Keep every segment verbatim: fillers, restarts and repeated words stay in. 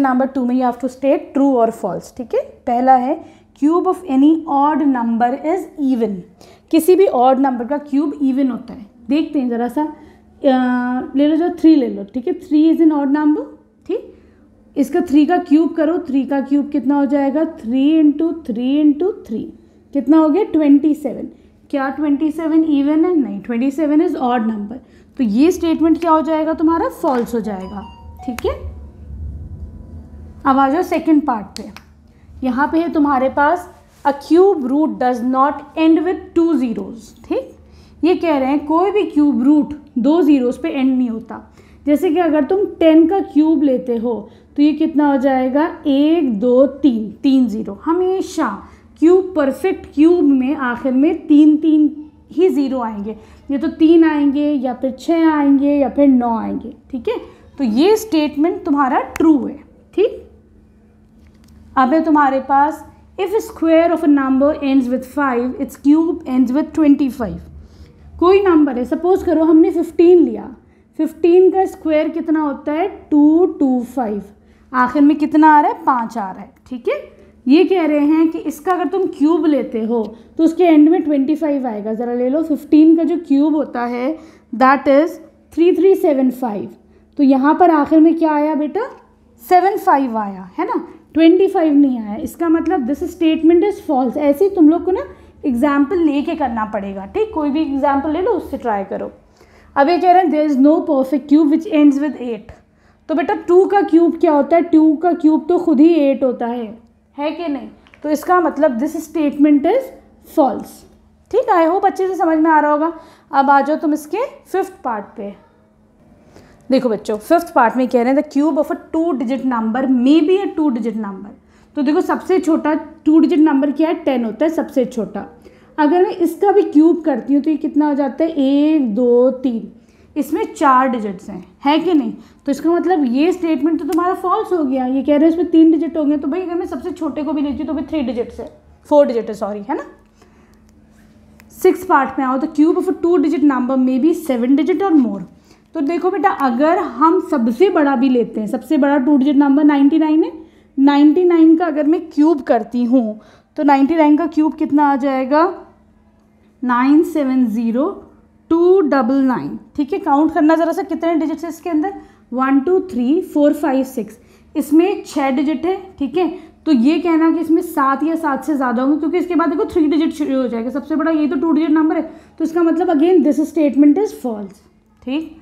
Number two में you have to state true और false. ठीक है, पहला है cube of any odd number is even. किसी भी ऑड नंबर का क्यूब इवन होता है. देखते हैं ज़रा सा, आ, ले लो जो थ्री ले लो. ठीक है, three is an odd number. ठीक, इसका थ्री का क्यूब करो. थ्री का क्यूब कितना हो जाएगा? Three into three into three कितना हो गया? Twenty seven. क्या ट्वेंटी सेवन ईवन है? नहीं, twenty seven is odd number. तो ये स्टेटमेंट क्या हो जाएगा तुम्हारा? फॉल्स हो जाएगा. ठीक है, अब आ जाओ सेकेंड पार्ट पे. यहाँ पे है तुम्हारे पास a cube root does not end with two zeros. ठीक, ये कह रहे हैं कोई भी क्यूब रूट दो ज़ीरोज़ पे एंड नहीं होता. जैसे कि अगर तुम टेन का क्यूब लेते हो तो ये कितना हो जाएगा? एक दो तीन, तीन ज़ीरो. हमेशा क्यूब, परफेक्ट क्यूब में आखिर में तीन तीन ही ज़ीरो आएंगे. ये तो तीन आएंगे या फिर छः आएंगे या फिर नौ आएंगे. ठीक है, तो ये स्टेटमेंट तुम्हारा ट्रू है. ठीक, अब है तुम्हारे पास if square of a number ends with five its cube ends with twenty five. कोई नंबर है, सपोज करो हमने फिफ्टीन लिया. फिफ्टीन का स्क्वायर कितना होता है? Two two five. आखिर में कितना आ रहा है? पाँच आ रहा है. ठीक है, ये कह रहे हैं कि इसका अगर तुम क्यूब लेते हो तो उसके एंड में ट्वेंटी फाइव आएगा. ज़रा ले लो, फिफ्टीन का जो क्यूब होता है that is three three seven five. तो यहाँ पर आखिर में क्या आया बेटा? सेवन फाइव आया है ना, ट्वेंटी फाइव नहीं आया. इसका मतलब दिस स्टेटमेंट इज़ फॉल्स. ऐसे ही तुम लोग को ना एग्जाम्पल लेके करना पड़ेगा. ठीक, कोई भी एग्जाम्पल ले लो, उससे ट्राई करो. अब ये कह रहे हैं there is no perfect cube which ends with eight. तो बेटा टू का क्यूब क्या होता है? टू का क्यूब तो खुद ही एट होता है, है कि नहीं? तो इसका मतलब दिस स्टेटमेंट इज़ फॉल्स. ठीक, आई होप अच्छे से समझ में आ रहा होगा. अब आ जाओ तुम इसके फिफ्थ पार्ट पे. देखो बच्चों, फिफ्थ पार्ट में कह रहे हैं the cube of a two digit number may be a two digit number. तो देखो सबसे छोटा टू डिजिट नंबर क्या है? टेन होता है सबसे छोटा. अगर मैं इसका भी क्यूब करती हूँ तो ये कितना हो जाता है? एक दो तीन, इसमें चार डिजिट्स हैं, है कि नहीं? तो इसका मतलब ये स्टेटमेंट तो तुम्हारा फॉल्स हो गया. ये कह रहे हैं इसमें तीन डिजिट हो गए, तो भाई अगर मैं सबसे छोटे को भी लेती हूँ तो भाई थ्री डिजिट्स है, फोर डिजिट है, सॉरी, है ना. सिक्स पार्ट में आओ तो cube of two digit number may be seven digit और मोर. तो देखो बेटा, अगर हम सबसे बड़ा भी लेते हैं, सबसे बड़ा two digit number ninety nine है. नाइन्टी नाइन का अगर मैं क्यूब करती हूँ तो नाइन्टी नाइन का क्यूब कितना आ जाएगा? Nine seven zero two double nine. ठीक है, काउंट करना ज़रा सा, कितने डिजिट्स हैं इसके अंदर? One two three four five six. इसमें छः डिजिट है. ठीक है, तो ये कहना कि इसमें सात या सात से ज़्यादा होंगे, क्योंकि इसके बाद देखो थ्री डिजिट शुरू हो जाएगा. सबसे बड़ा ये तो टू डिजिट नंबर है, तो इसका मतलब again this statement is false. ठीक,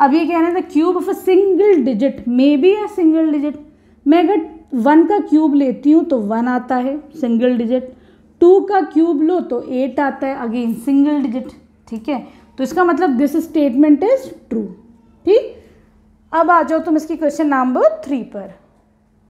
अब ये कहना है the cube of a single digit may be a single digit. मैं अगर वन का क्यूब लेती हूँ तो वन आता है, सिंगल डिजिट. टू का क्यूब लो तो एट आता है, अगेन सिंगल डिजिट. ठीक है, तो इसका मतलब दिस स्टेटमेंट इज ट्रू. ठीक, अब आ जाओ तुम इसकी क्वेश्चन नंबर थ्री पर.